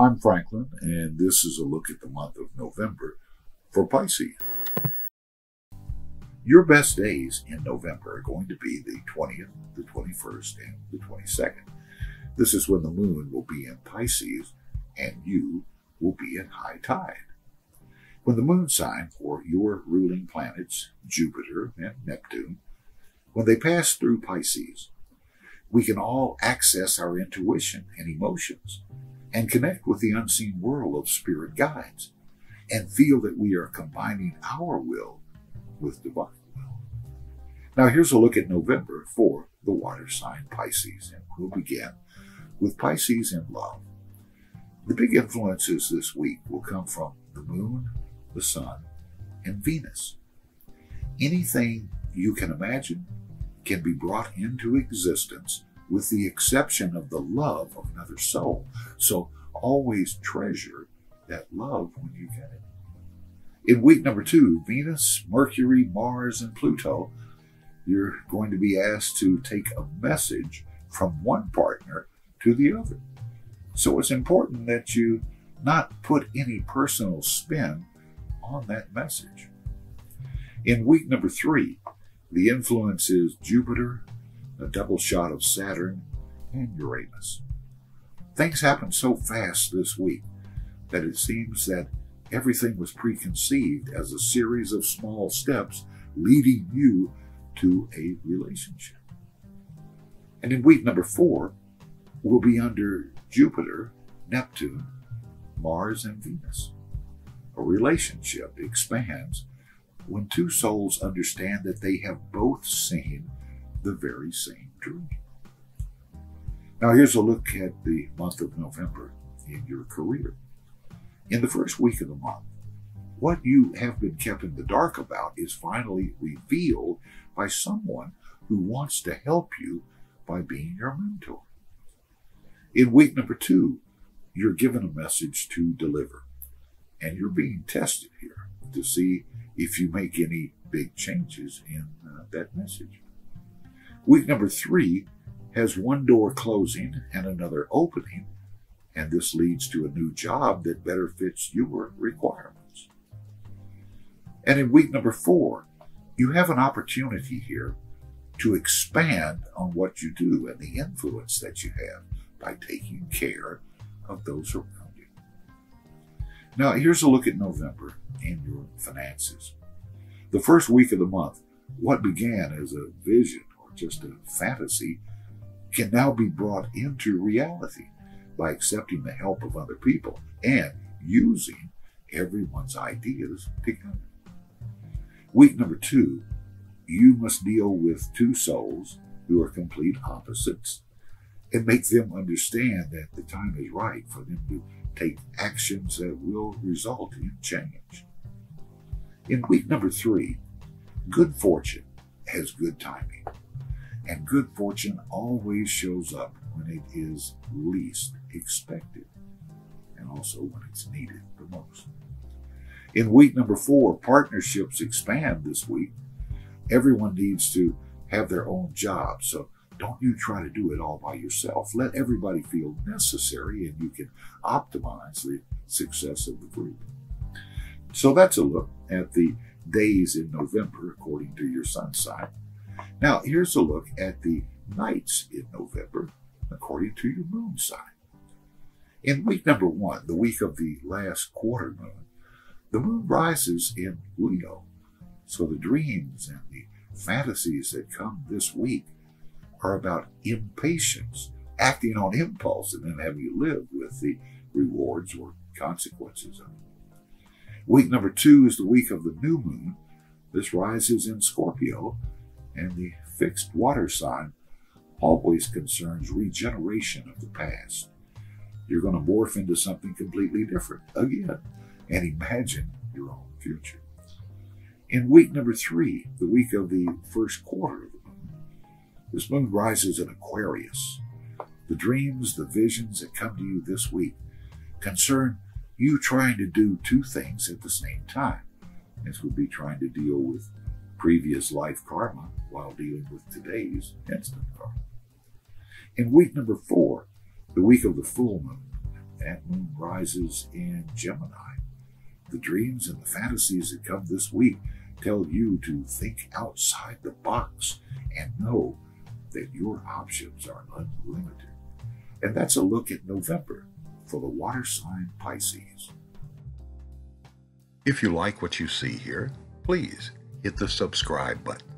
I'm Franklin, and this is a look at the month of November for Pisces. Your best days in November are going to be the 20th, the 21st, and the 22nd. This is when the moon will be in Pisces, and you will be in high tide. When the moon sign for your ruling planets, Jupiter and Neptune, when they pass through Pisces, we can all access our intuition and emotions and connect with the unseen world of spirit guides and feel that we are combining our will with divine will. Now here's a look at November for the water sign Pisces, and we'll begin with Pisces in love. The big influences this week will come from the moon, the sun, and Venus. Anything you can imagine can be brought into existence with the exception of the love of another soul. So always treasure that love when you get it. In week number 2, Venus, Mercury, Mars, and Pluto, you're going to be asked to take a message from one partner to the other. So it's important that you not put any personal spin on that message. In week number 3, the influence is Jupiter, a double shot of Saturn, and Uranus. Things happen so fast this week that it seems that everything was preconceived as a series of small steps leading you to a relationship. And in week number 4, we'll be under Jupiter, Neptune, Mars, and Venus. A relationship expands when two souls understand that they have both seen the very same dream. Now here's a look at the month of November in your career. In the first week of the month, what you have been kept in the dark about is finally revealed by someone who wants to help you by being your mentor. In week number 2, you're given a message to deliver, and you're being tested here to see if you make any big changes in that message. Week number 3 has one door closing and another opening, and this leads to a new job that better fits your requirements. And in week number 4, you have an opportunity here to expand on what you do and the influence that you have by taking care of those around you. Now, here's a look at November and your finances. The first week of the month, what began as a vision or just a fantasy can now be brought into reality by accepting the help of other people and using everyone's ideas together. Week number 2, you must deal with two souls who are complete opposites and make them understand that the time is right for them to take actions that will result in change. In week number 3, good fortune has good timing, and good fortune always shows up when it is least expected, and also when it's needed the most. In week number 4, partnerships expand this week. Everyone needs to have their own job, so don't you try to do it all by yourself. Let everybody feel necessary, and you can optimize the success of the group. So that's a look at the days in November according to your sun sign. Now here's a look at the nights in November according to your moon sign. In week number 1, the week of the last quarter moon, the moon rises in Leo. So the dreams and the fantasies that come this week are about impatience, acting on impulse, and then having you live with the rewards or consequences of it. Week number 2 is the week of the new moon. This rises in Scorpio, and the fixed water sign always concerns regeneration of the past. You're going to morph into something completely different again and imagine your own future. In week number 3, the week of the first quarter of the this moon rises in Aquarius. The dreams, the visions that come to you this week concern you trying to do two things at the same time. This would be trying to deal with previous life karma while dealing with today's instant karma. In week number 4, the week of the full moon, that moon rises in Gemini. The dreams and the fantasies that come this week tell you to think outside the box and know that your options are unlimited. And that's a look at November for the water sign Pisces. If you like what you see here, please hit the subscribe button.